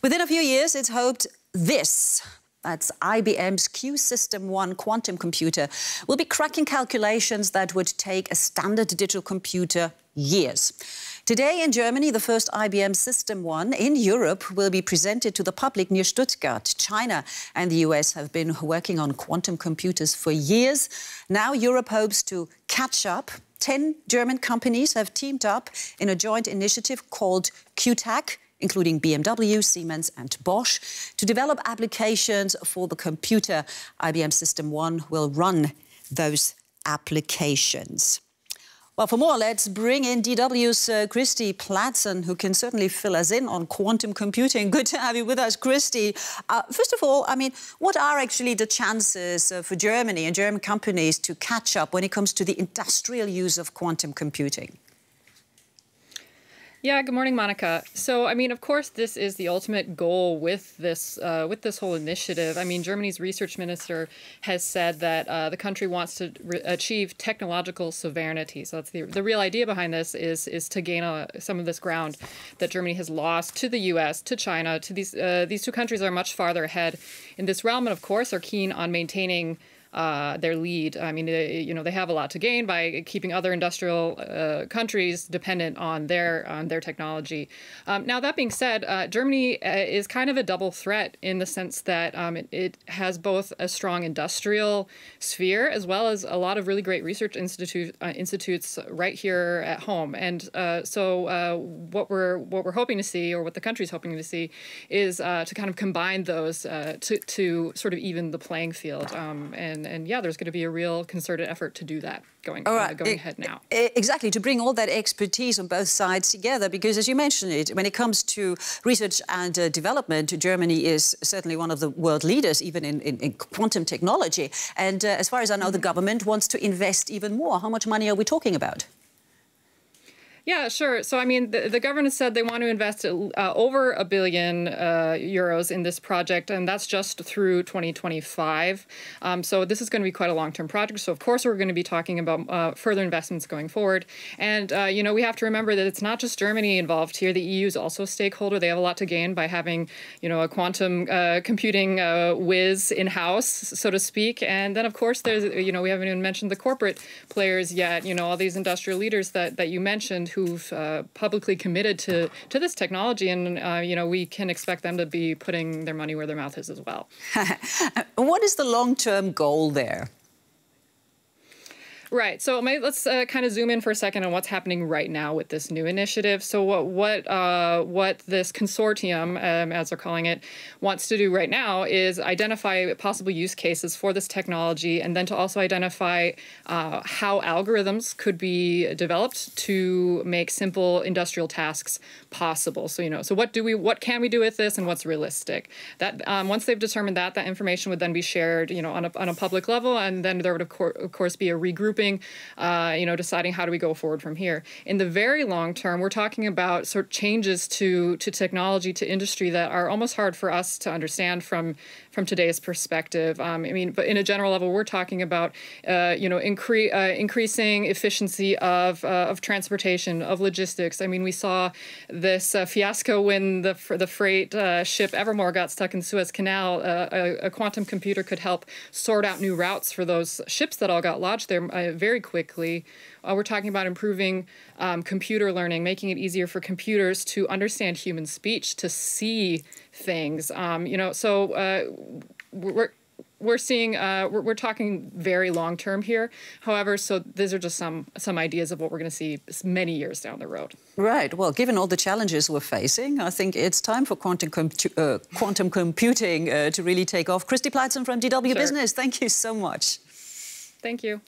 Within a few years, it's hoped this, that's IBM's Q-System One quantum computer, will be cracking calculations that would take a standard digital computer years. Today in Germany, the first IBM System One in Europe will be presented to the public near Stuttgart. China and the US have been working on quantum computers for years. Now Europe hopes to catch up. 10 German companies have teamed up in a joint initiative called Qutac, including BMW, Siemens and Bosch, to develop applications for the computer. IBM System One will run those applications. Well, for more, let's bring in DW's Christy Platzen, who can certainly fill us in on quantum computing. Good to have you with us, Christy. First of all, I mean, what are actually the chances for Germany and German companies to catch up when it comes to the industrial use of quantum computing? Yeah, good morning, Monica. So, I mean, of course, this is the ultimate goal with this whole initiative. I mean, Germany's research minister has said that the country wants to achieve technological sovereignty. So that's the real idea behind this is to gain some of this ground that Germany has lost to the U.S., to China, to these two countries are much farther ahead in this realm, and of course are keen on maintaining their lead. I mean, they have a lot to gain by keeping other industrial countries dependent on their technology. Now, that being said, Germany is kind of a double threat in the sense that it has both a strong industrial sphere as well as a lot of really great research institutes right here at home. And so what we're hoping to see, or what the country's hoping to see, is to kind of combine those to sort of even the playing field. And yeah, there's going to be a real concerted effort to do that going ahead now. Exactly, to bring all that expertise on both sides together, because as you mentioned it, when it comes to research and development, Germany is certainly one of the world leaders, even in quantum technology. And as far as I know, the government wants to invest even more. How much money are we talking about? Yeah, sure. So, I mean, the government said they want to invest over €1 billion in this project, and that's just through 2025. So this is going to be quite a long-term project. So, of course, we're going to be talking about further investments going forward. And, you know, we have to remember that it's not just Germany involved here. The EU is also a stakeholder. They have a lot to gain by having, you know, a quantum computing whiz in-house, so to speak. And then, of course, there's, you know, we haven't even mentioned the corporate players yet, you know, all these industrial leaders that you mentioned, who've publicly committed to this technology, and you know, we can expect them to be putting their money where their mouth is as well. What is the long-term goal there? Right. So let's kind of zoom in for a second on what's happening right now with this new initiative. So what this consortium, as they're calling it, wants to do right now is identify possible use cases for this technology, and then to also identify how algorithms could be developed to make simple industrial tasks possible. So, you know, so what can we do with this, and what's realistic? That once they've determined that information would then be shared, you know, on a public level, and then there would of course be a regroup. You know, deciding how do we go forward from here. In the very long term, we're talking about sort of changes to technology, to industry, that are almost hard for us to understand from today's perspective. I mean, but in a general level, we're talking about you know, increasing efficiency of transportation, of logistics. I mean, we saw this fiasco when the freight ship Evermore got stuck in the Suez Canal. A quantum computer could help sort out new routes for those ships that all got lodged there very quickly. We're talking about improving computer learning, making it easier for computers to understand human speech, to see things. You know, so we're seeing we're talking very long term here. However, so these are just some ideas of what we're going to see many years down the road. Right. Well, given all the challenges we're facing, I think it's time for quantum computing to really take off. Christy Platzen from DW Business. Thank you so much. Thank you.